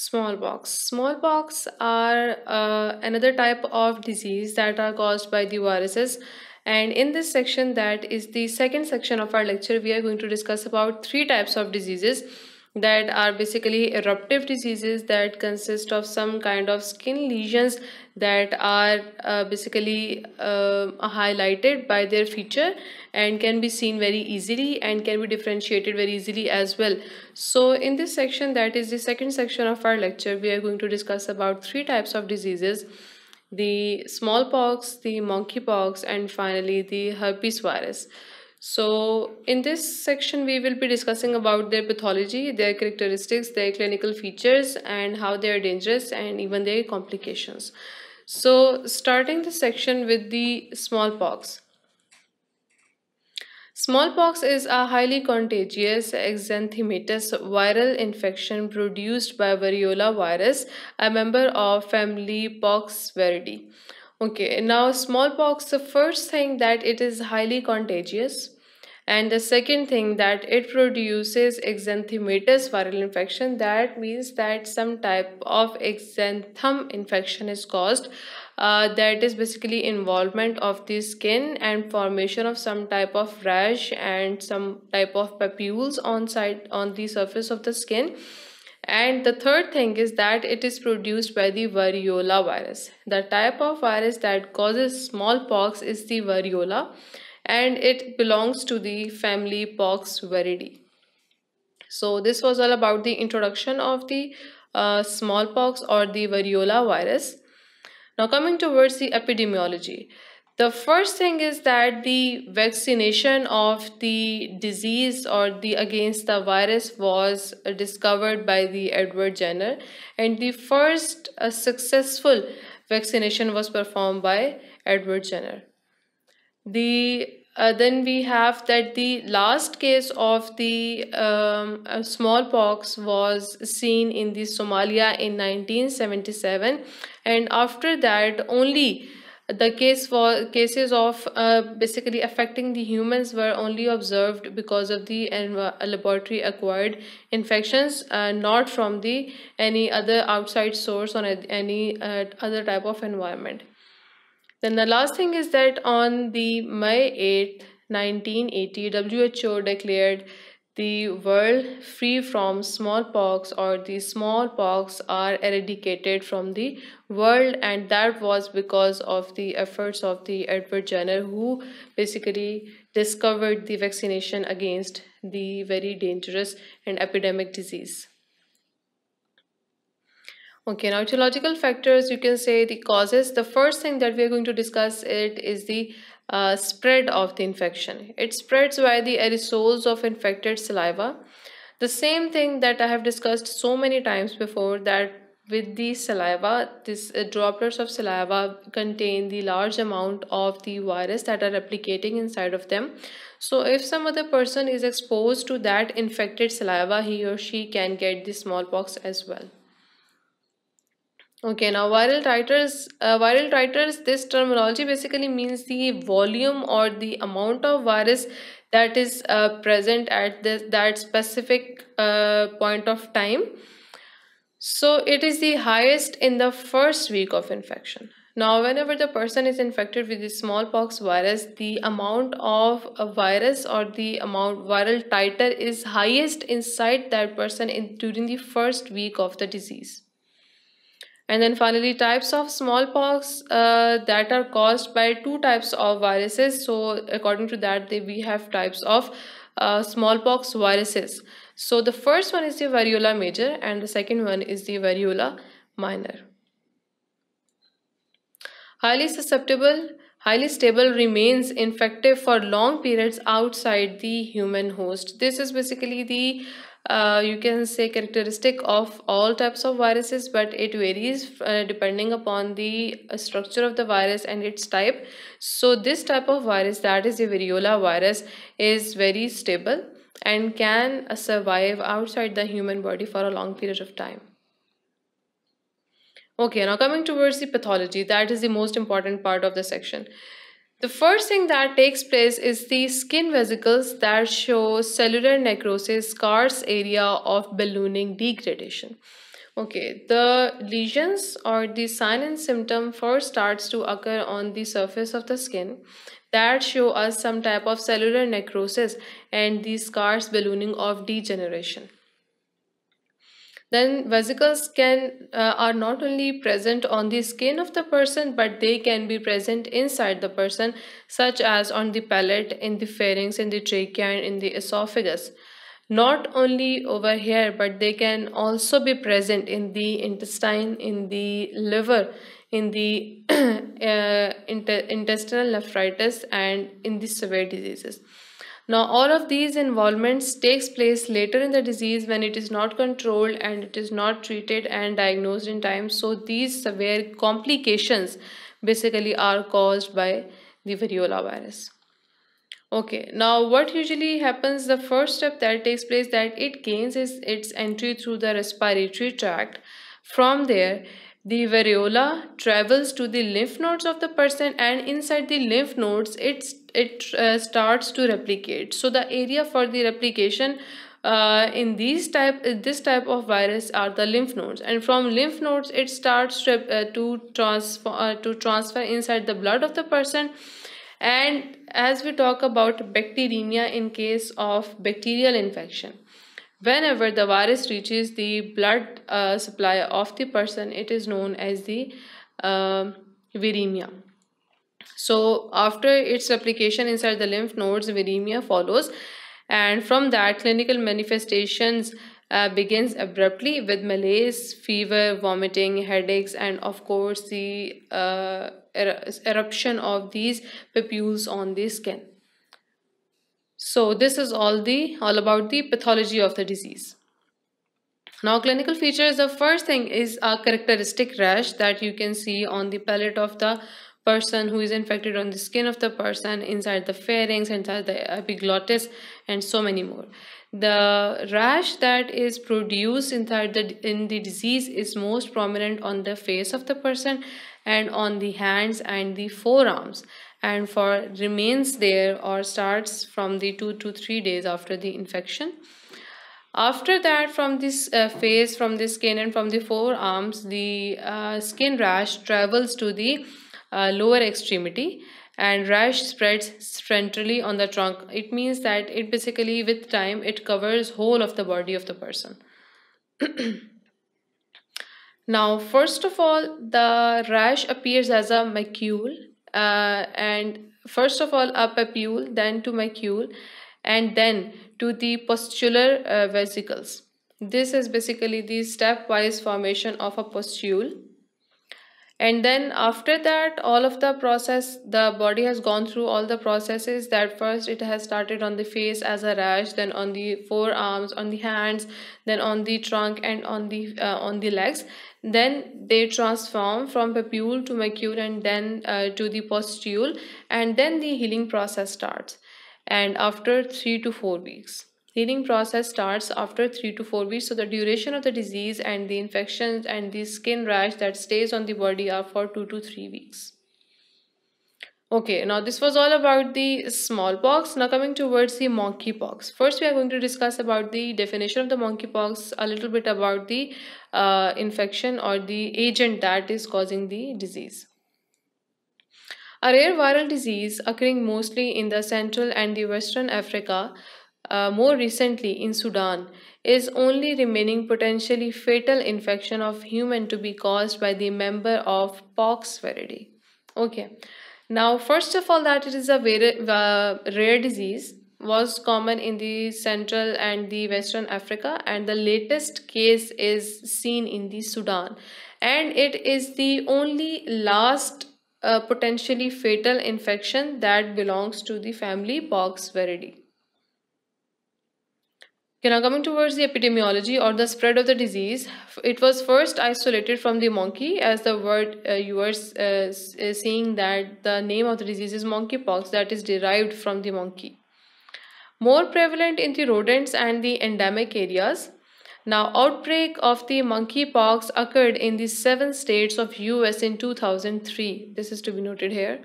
Smallpox are another type of disease that are caused by the viruses, and in this section, that is the second section of our lecture, we are going to discuss about three types of diseases that are basically eruptive diseases that consist of some kind of skin lesions that are basically highlighted by their feature and can be seen very easily and can be differentiated very easily as well. So in this section, that is the second section of our lecture, we are going to discuss about three types of diseases: the smallpox, the monkeypox, and finally the herpes virus. So in this section, we will be discussing about their pathology, their characteristics, their clinical features, and how they are dangerous, and even their complications. So starting the section with the smallpox. Smallpox is a highly contagious exanthematous viral infection produced by variola virus, a member of family Poxviridae. Okay, now smallpox, the first thing that it is highly contagious, and the second thing that it produces exanthematous viral infection. That means that some type of exanthem infection is caused, that is basically involvement of the skin and formation of some type of rash and some type of papules on the surface of the skin. And the third thing is that it is produced by the variola virus. The type of virus that causes smallpox is the variola, and it belongs to the family Poxviridae. So this was all about the introduction of the smallpox or the variola virus. Now coming towards the epidemiology. The first thing is that the vaccination of the disease or the against the virus was discovered by the Edward Jenner, and the first successful vaccination was performed by Edward Jenner. Then we have that the last case of the smallpox was seen in the Somalia in 1977, and after that only the cases of basically affecting the humans were only observed because of the laboratory acquired infections, not from the any other outside source or any other type of environment. Then the last thing is that on the May 8, 1980, WHO declared the world free from smallpox, or the smallpox are eradicated from the world, and that was because of the efforts of the Edward Jenner, who basically discovered the vaccination against the very dangerous and epidemic disease. Okay, now etiological factors, you can say the causes. The first thing that we are going to discuss it is the spread of the infection. It spreads by the aerosols of infected saliva. The same thing that I have discussed so many times before, that with the saliva, this droplets of saliva contain the large amount of the virus that are replicating inside of them. So if some other person is exposed to that infected saliva, he or she can get the smallpox as well. Okay, now viral titers, this terminology basically means the volume or the amount of virus that is present at that specific point of time. So it is the highest in the first week of infection. Now whenever the person is infected with the smallpox virus, the amount of a virus or the amount viral titer is highest inside that person during the first week of the disease. And then finally, types of smallpox that are caused by two types of viruses. So according to that, we have types of smallpox viruses. So the first one is the variola major, and the second one is the variola minor. Highly susceptible, highly stable, remains infective for long periods outside the human host. This is basically the you can say characteristic of all types of viruses, but it varies depending upon the structure of the virus and its type. So this type of virus, that is the variola virus, is very stable and can survive outside the human body for a long period of time. Okay, now coming towards the pathology, that is the most important part of the section. The first thing that takes place is the skin vesicles that show cellular necrosis, scarce area of ballooning degradation. Okay, the lesions or the sign and symptom first starts to occur on the surface of the skin that show us some type of cellular necrosis and the scarce ballooning of degeneration. Then vesicles are not only present on the skin of the person, but they can be present inside the person, such as on the palate, in the pharynx, in the trachea, and in the esophagus. Not only over here, but they can also be present in the intestine, in the liver, in the intestinal nephritis, and in the severe diseases. Now, all of these involvements takes place later in the disease when it is not controlled and it is not treated and diagnosed in time. So these severe complications basically are caused by the variola virus. Okay, now what usually happens, the first step that takes place that it gains is its entry through the respiratory tract. From there, the variola travels to the lymph nodes of the person, and inside the lymph nodes it starts to replicate. So the area for the replication in this type of virus are the lymph nodes, and from lymph nodes it starts to transfer inside the blood of the person. And as we talk about bacteremia in case of bacterial infection, whenever the virus reaches the blood supply of the person, it is known as the viremia. So after its replication inside the lymph nodes, viremia follows, and from that clinical manifestations begins abruptly with malaise, fever, vomiting, headaches, and of course the eruption of these papules on the skin. So this is all about the pathology of the disease. Now, clinical features. The first thing is a characteristic rash that you can see on the palate of the person who is infected, on the skin of the person, inside the pharynx, inside the epiglottis, and so many more. The rash that is produced in the disease is most prominent on the face of the person and on the hands and the forearms, and for remains there or starts from the 2 to 3 days after the infection. After that, from this face, from the skin, and from the forearms, the skin rash travels to the lower extremity, and rash spreads ventrally on the trunk. It means that it basically with time it covers whole of the body of the person. Now, first of all, the rash appears as a macule, a papule, then to macule, and then to the pustular vesicles. This is basically the stepwise formation of a pustule. And then after that, all of the process, the body has gone through all the processes that first it has started on the face as a rash, then on the forearms, on the hands, then on the trunk, and on the legs. Then they transform from papule to macule, and then to the pustule, and then the healing process starts. And after 3 to 4 weeks. Healing process starts after 3 to 4 weeks. So the duration of the disease and the infections and the skin rash that stays on the body are for 2 to 3 weeks. Okay, now this was all about the smallpox. Now coming towards the monkeypox. First, we are going to discuss about the definition of the monkeypox, a little bit about the infection or the agent that is causing the disease. A rare viral disease occurring mostly in the central and the western Africa, more recently in Sudan, is only remaining potentially fatal infection of human to be caused by the member of Poxviridae. Okay, now first of all, that it is a very rare disease, was common in the central and the western Africa, and the latest case is seen in the Sudan, and it is the only last potentially fatal infection that belongs to the family Poxviridae. Okay, now coming towards the epidemiology or the spread of the disease. It was first isolated from the monkey, as the word you are seeing that the name of the disease is monkeypox, that is derived from the monkey. More prevalent in the rodents and the endemic areas. Now, outbreak of the monkeypox occurred in the 7 states of US in 2003. This is to be noted here.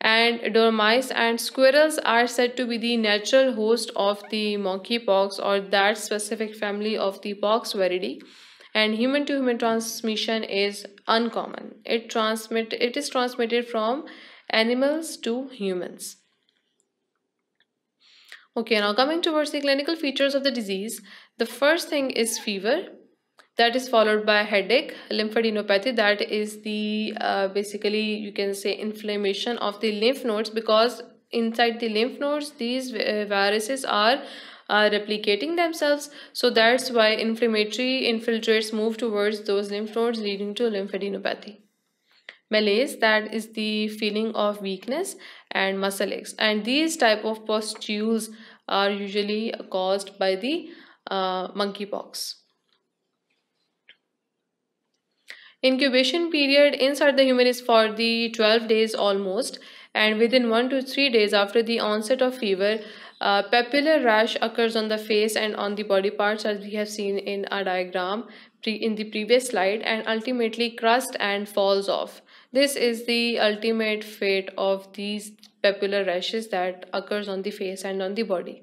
and dormice and squirrels are said to be the natural host of the monkeypox or that specific family of the Poxviridae, and human-to-human transmission is uncommon. It is transmitted from animals to humans. Okay, now coming towards the clinical features of the disease, the first thing is fever. That is followed by headache, lymphadenopathy, that is the basically you can say inflammation of the lymph nodes, because inside the lymph nodes these viruses are replicating themselves, so that's why inflammatory infiltrates move towards those lymph nodes, leading to lymphadenopathy. Malaise, that is the feeling of weakness, and muscle aches, and these type of pustules are usually caused by the monkeypox. Incubation period inside the human is for the 12 days almost, and within 1 to 3 days after the onset of fever, papular rash occurs on the face and on the body parts, as we have seen in our diagram in the previous slide, and ultimately crust and falls off. This is the ultimate fate of these papular rashes that occurs on the face and on the body.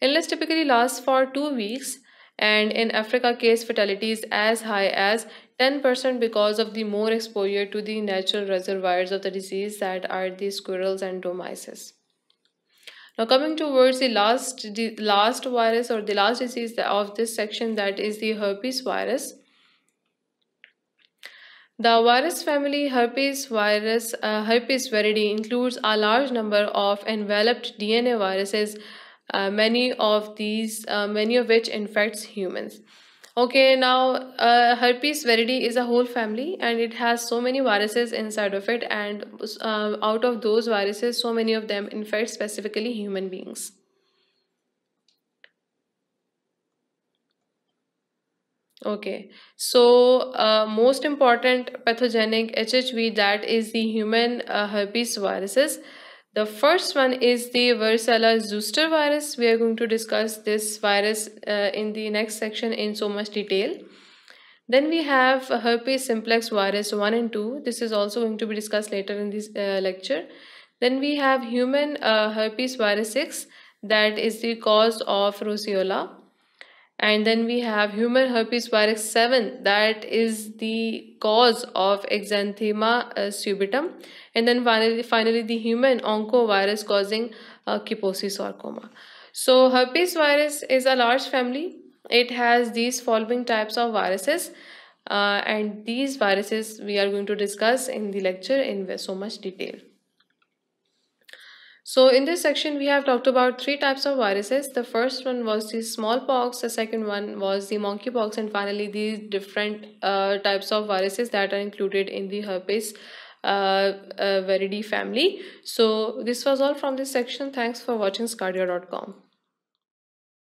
Illness typically lasts for 2 weeks, and in Africa case fatality is as high as 10% because of the more exposure to the natural reservoirs of the disease, that are the squirrels and dormices. Now coming towards the last virus or the last disease of this section, that is the herpes virus. The virus family herpes viridae includes a large number of enveloped DNA viruses, many of which infects humans. Okay, now herpes viridae is a whole family and it has so many viruses inside of it, and out of those viruses so many of them infect specifically human beings. Okay, so most important pathogenic HHV, that is the human herpes viruses. The first one is the varicella zoster virus. We are going to discuss this virus in the next section in so much detail. Then we have herpes simplex virus 1 and 2. This is also going to be discussed later in this lecture. Then we have human herpes virus 6, that is the cause of roseola. And then we have human herpes virus 7, that is the cause of exanthema subitum. And then finally the human oncovirus causing Kaposi sarcoma. So herpes virus is a large family. It has these following types of viruses, and these viruses we are going to discuss in the lecture in so much detail. So in this section we have talked about 3 types of viruses. The first one was the smallpox, the second one was the monkeypox, and finally these different types of viruses that are included in the herpes viridae family. So this was all from this section. Thanks for watching sqdia.com.